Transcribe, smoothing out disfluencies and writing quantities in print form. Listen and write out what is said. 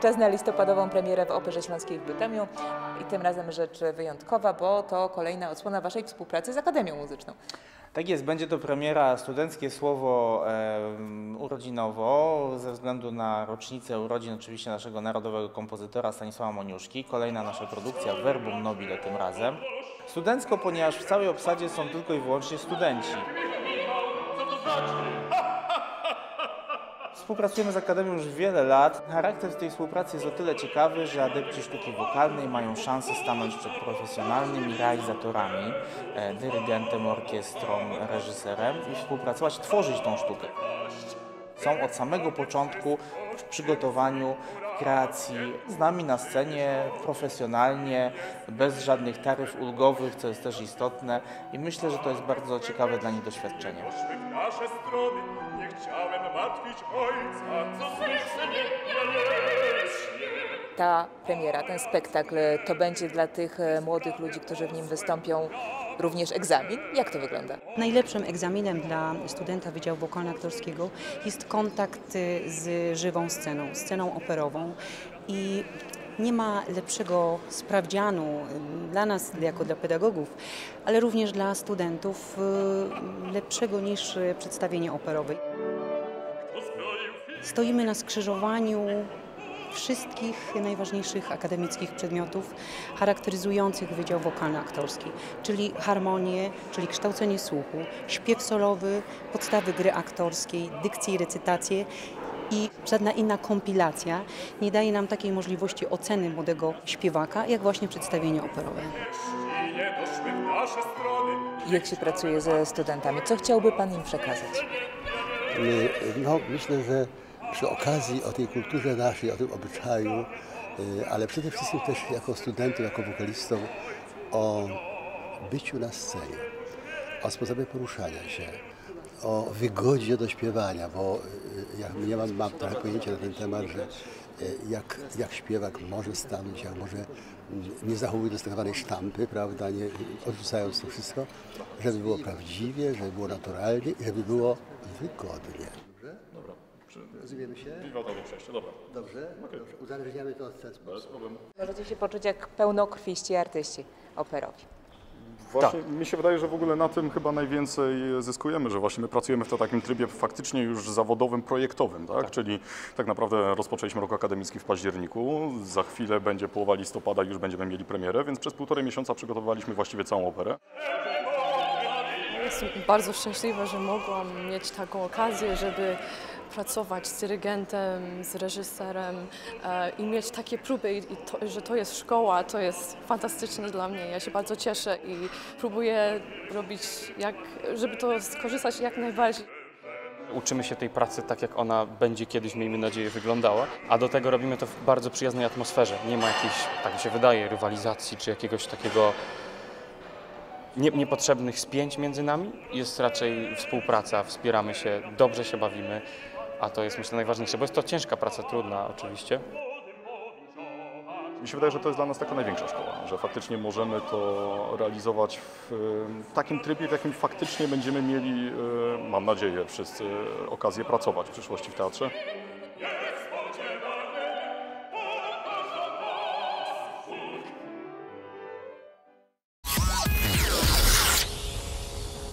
Czas na listopadową premierę w Operze Śląskiej w Bytomiu i tym razem rzecz wyjątkowa, bo to kolejna odsłona Waszej współpracy z Akademią Muzyczną. Tak jest, będzie to premiera Studenckie Słowo urodzinowo, ze względu na rocznicę urodzin oczywiście naszego narodowego kompozytora Stanisława Moniuszki. Kolejna nasza produkcja Verbum Nobile tym razem. Studencko, ponieważ w całej obsadzie są tylko i wyłącznie studenci. Współpracujemy z Akademią już wiele lat. Charakter tej współpracy jest o tyle ciekawy, że adepci sztuki wokalnej mają szansę stanąć przed profesjonalnymi realizatorami, dyrygentem, orkiestrą, reżyserem i współpracować, tworzyć tą sztukę. Są od samego początku w przygotowaniu, kreacji, z nami na scenie, profesjonalnie, bez żadnych taryf ulgowych, co jest też istotne i myślę, że to jest bardzo ciekawe dla nich doświadczenie. Nie chciałem martwić ojca, co słyszy ta premiera, ten spektakl, to będzie dla tych młodych ludzi, którzy w nim wystąpią, również egzamin. Jak to wygląda? Najlepszym egzaminem dla studenta Wydziału Wokalno-Aktorskiego jest kontakt z żywą sceną, sceną operową i nie ma lepszego sprawdzianu dla nas, jako dla pedagogów, ale również dla studentów lepszego niż przedstawienie operowe. Stoimy na skrzyżowaniu wszystkich najważniejszych akademickich przedmiotów charakteryzujących Wydział Wokalno-Aktorski, czyli harmonię, czyli kształcenie słuchu, śpiew solowy, podstawy gry aktorskiej, dykcję i recytację. I żadna inna kompilacja nie daje nam takiej możliwości oceny młodego śpiewaka, jak właśnie przedstawienie operowe. Jak się pracuje ze studentami? Co chciałby Pan im przekazać? No, myślę, że przy okazji o tej kulturze naszej, o tym obyczaju, ale przede wszystkim też jako studentów, jako wokalistów, o byciu na scenie, o sposobie poruszania się, o wygodzie do śpiewania, bo ja mam trochę pojęcia na ten temat, że jak śpiewak może stanąć, jak może nie zachowuje dostosowanej sztampy, prawda, nie odrzucając to wszystko, żeby było prawdziwie, żeby było naturalnie i żeby było wygodnie. Dobra. Rozumiemy się? Wywodowe przejście, dobra. Dobrze? Okay. Uzależniamy to od sensu. Bez problemu. Możecie się poczuć jak pełnokrwiści artyści operowi. Właśnie tak. Mi się wydaje, że w ogóle na tym chyba najwięcej zyskujemy, że właśnie my pracujemy w to takim trybie faktycznie już zawodowym, projektowym, tak? Czyli tak naprawdę rozpoczęliśmy rok akademicki w październiku, za chwilę będzie połowa listopada, już będziemy mieli premierę, więc przez 1,5 miesiąca przygotowywaliśmy właściwie całą operę. Jestem bardzo szczęśliwa, że mogłam mieć taką okazję, żeby pracować z dyrygentem, z reżyserem i mieć takie próby, że to jest szkoła, to jest fantastyczne dla mnie. Ja się bardzo cieszę i próbuję robić, żeby to skorzystać jak najbardziej. Uczymy się tej pracy tak, jak ona będzie kiedyś, miejmy nadzieję, wyglądała, a do tego robimy to w bardzo przyjaznej atmosferze. Nie ma jakiejś, tak mi się wydaje, rywalizacji czy jakiegoś takiego niepotrzebnych spięć między nami. Jest raczej współpraca, wspieramy się, dobrze się bawimy. A to jest, myślę, najważniejsze, bo jest to ciężka praca, trudna oczywiście. Mi się wydaje, że to jest dla nas taka największa szkoła, że faktycznie możemy to realizować w takim trybie, w jakim faktycznie będziemy mieli, mam nadzieję, wszyscy okazję pracować w przyszłości w teatrze.